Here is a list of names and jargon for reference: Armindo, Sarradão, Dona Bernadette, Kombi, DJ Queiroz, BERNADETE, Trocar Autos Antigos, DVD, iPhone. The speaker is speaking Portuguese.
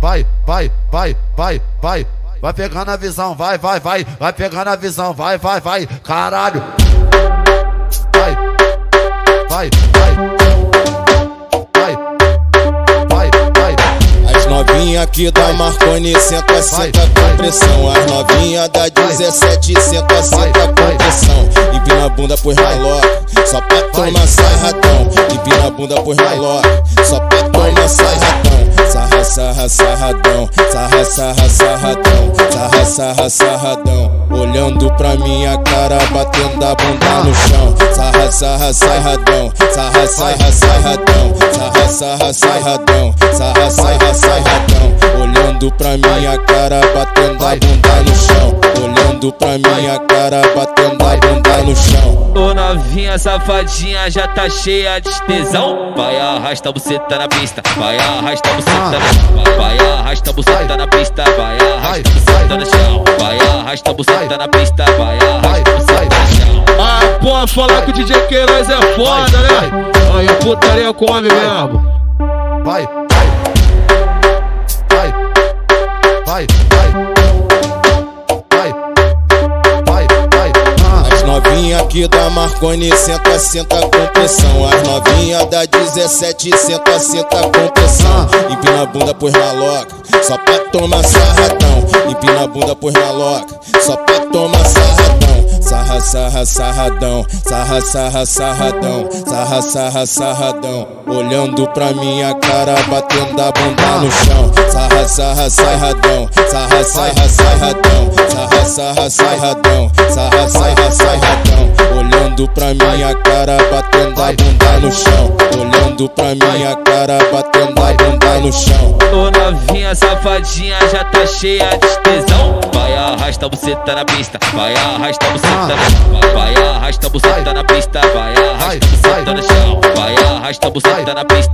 vai, vai, vai, vai, vai. Vai pegando a visão, vai, vai, vai. Vai pegando a visão, vai, vai, vai. Caralho. Vai, vai, vai, vai, vai, vai. As novinhas aqui da Marconi senta com pressão. As novinhas da 17 senta com pressão. Empina a bunda por raló, só pra tomar sarradão. Empina a bunda por raló, só pra tomar sarradão. Sarra, sarra, sarradão. Sarra, sarra, sarradão. Sarra, sarra, sarradão. Olhando pra minha cara, batendo a bunda no chão. Sarra, sarra, sarradão. Sarra, sarra, sarradão. Sarra, sarra, sarradão. Sarra, sarra, sarradão. Olhando pra minha cara, batendo a bunda no chão. Olhando pra minha cara, batendo a bunda no chão. Ô novinha safadinha, já tá cheia de tesão. Vai arrasta a buceta na pista. Vai arrasta a buceta. Vai arrasta a buceta na pista, vai arrasta a buceta no chão. Vai arrasta a buceta na pista, vai arrasta a buceta no chão. Ah, porra, falar que o DJ Queiroz é foda, né? Aí a putaria come mesmo. Vai, vai, vai, vai, vai, vai, vai, vai. As novinhas aqui da Marconi senta com pressão. As novinhas da 17 senta com pressão. Empina a bunda por maloca, só pra tomar sarradão. Empina a bunda por maloca, só pra tomar sarradão. Sarra, sarra, sarradão. Sarra, sarra, sarradão. Sarra, sarra, sarradão. Olhando pra minha cara, batendo a bunda no chão. Sarra, sarra, sarradão. Sarra, sarra, sarradão. Sarra, sarra, sarradão. Sarra, sarra, sarradão. Olhando pra minha cara, batendo a bunda no chão. Olhando pra minha cara, batendo a bunda no chão. Ô novinha safadinha, já tá cheia de tesão. Vai arrasta a buceta na pista. Vai arrasta a buceta no chão. Vai arrasta a buceta na pista. Vai arrasta a buceta no chão. Vai arrasta a buceta na pista.